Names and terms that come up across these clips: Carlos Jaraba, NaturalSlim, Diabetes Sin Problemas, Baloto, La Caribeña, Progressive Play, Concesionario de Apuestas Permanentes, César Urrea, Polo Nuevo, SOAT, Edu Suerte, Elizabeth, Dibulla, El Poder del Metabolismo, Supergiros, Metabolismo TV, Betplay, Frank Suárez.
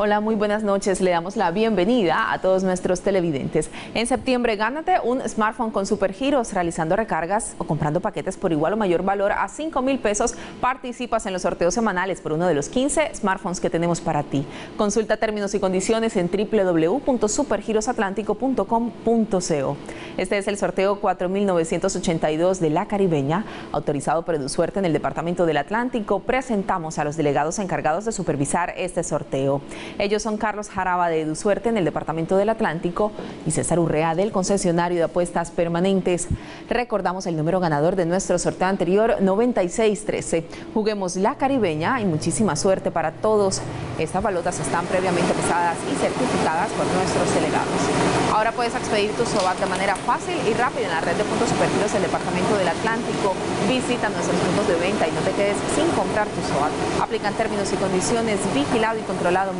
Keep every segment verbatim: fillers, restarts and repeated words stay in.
Hola, muy buenas noches. Le damos la bienvenida a todos nuestros televidentes. En septiembre, gánate un smartphone con Supergiros. Realizando recargas o comprando paquetes por igual o mayor valor a cinco mil pesos, participas en los sorteos semanales por uno de los quince smartphones que tenemos para ti. Consulta términos y condiciones en w w w punto supergirosatlántico punto com punto co. Este es el sorteo cuatro mil novecientos ochenta y dos de La Caribeña, autorizado por Edu Suerte en el Departamento del Atlántico. Presentamos a los delegados encargados de supervisar este sorteo. Ellos son Carlos Jaraba de Edu Suerte en el Departamento del Atlántico y César Urrea del Concesionario de Apuestas Permanentes. Recordamos el número ganador de nuestro sorteo anterior, noventa y seis trece. Juguemos La Caribeña y muchísima suerte para todos. Estas balotas están previamente pesadas y certificadas por nuestros delegados. Ahora puedes expedir tu SOAT de manera fácil y rápida en la red de puntos Supergiros del Departamento del Atlántico. Visita nuestros puntos de venta y no te quedes sin comprar tu SOAT. Aplican términos y condiciones, vigilado y controlado.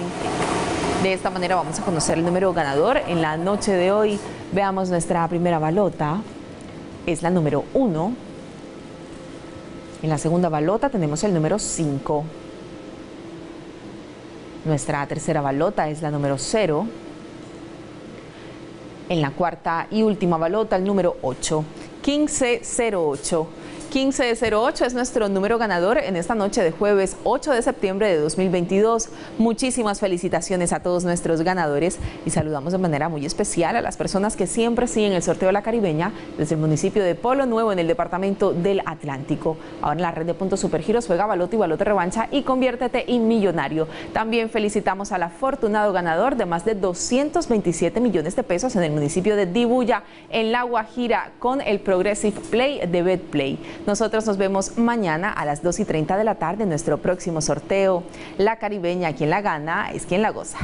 De esta manera vamos a conocer el número ganador en la noche de hoy. Veamos nuestra primera balota, es la número uno. En la segunda balota tenemos el número cinco. Nuestra tercera balota es la número cero. En la cuarta y última balota, el número ocho, quince cero ocho. quince cero ocho es nuestro número ganador en esta noche de jueves ocho de septiembre de dos mil veintidós. Muchísimas felicitaciones a todos nuestros ganadores y saludamos de manera muy especial a las personas que siempre siguen el sorteo de La Caribeña desde el municipio de Polo Nuevo en el Departamento del Atlántico. Ahora en la red de puntos Supergiros juega Baloto y Baloto Revancha y conviértete en millonario. También felicitamos al afortunado ganador de más de doscientos veintisiete millones de pesos en el municipio de Dibulla, en La Guajira, con el Progressive Play de Betplay. Nosotros nos vemos mañana a las dos y treinta de la tarde en nuestro próximo sorteo. La Caribeña, quien la gana es quien la goza.